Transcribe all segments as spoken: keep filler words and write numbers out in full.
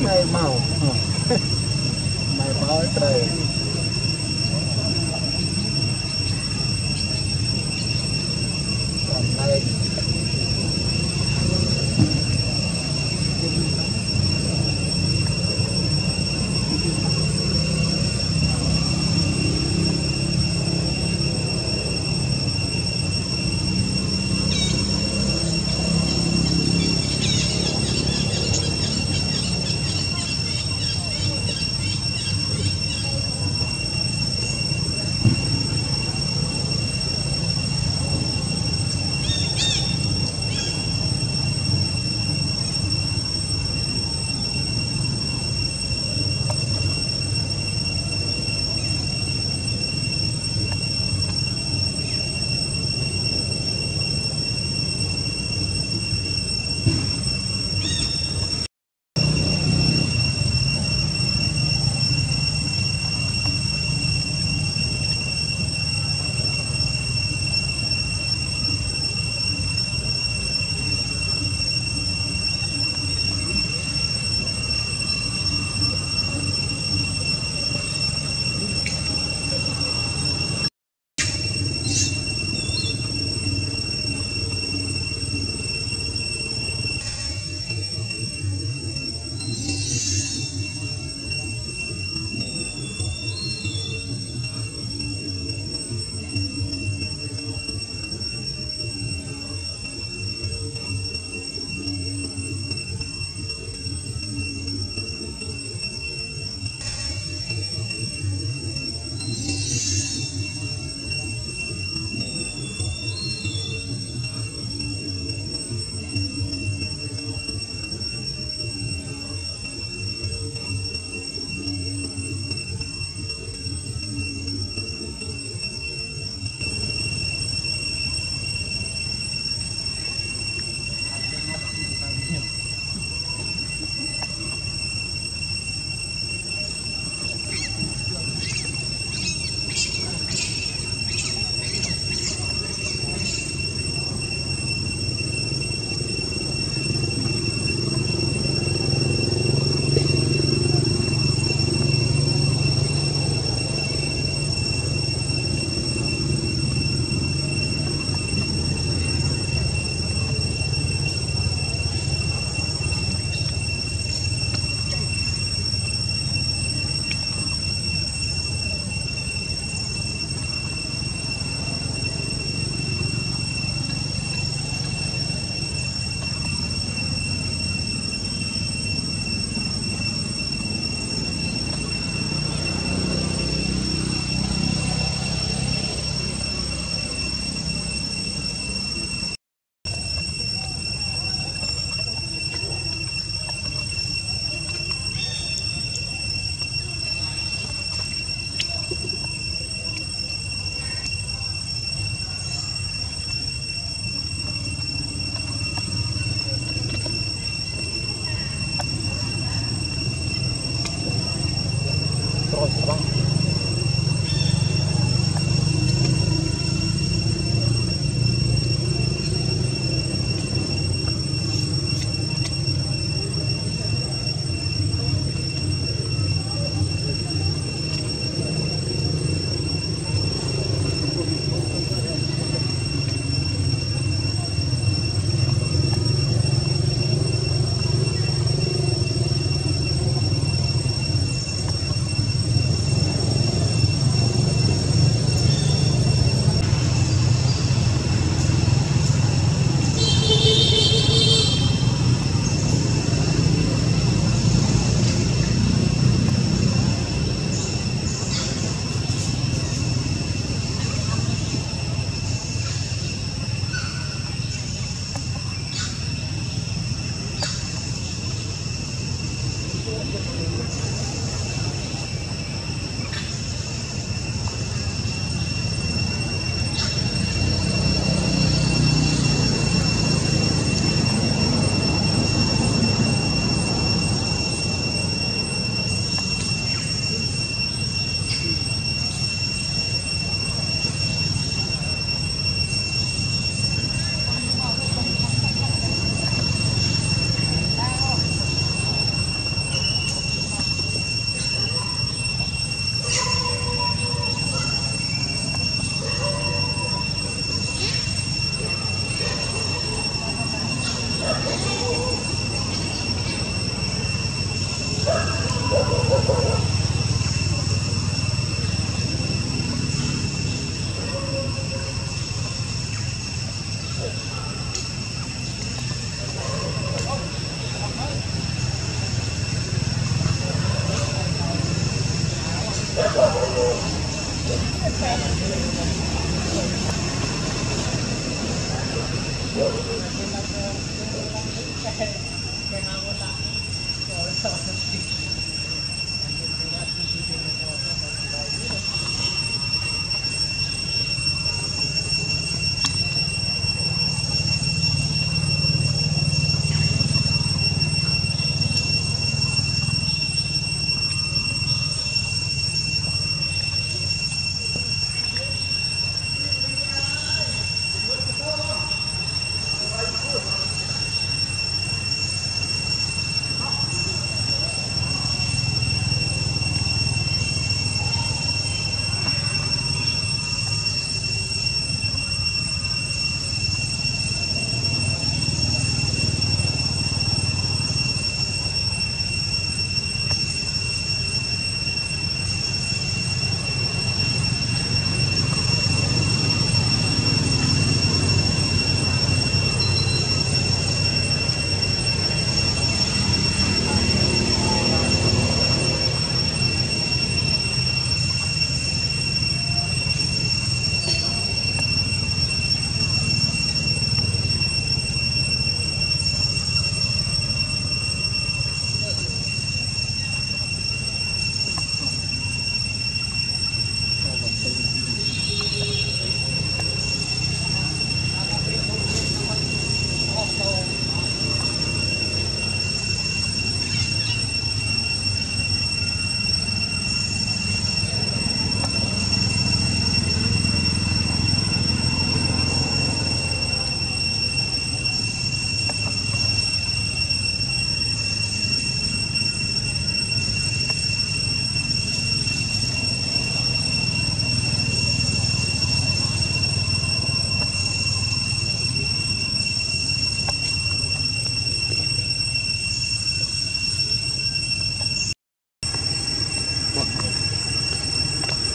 Mày màu mày màu trời mày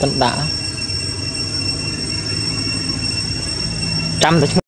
tận đã trăm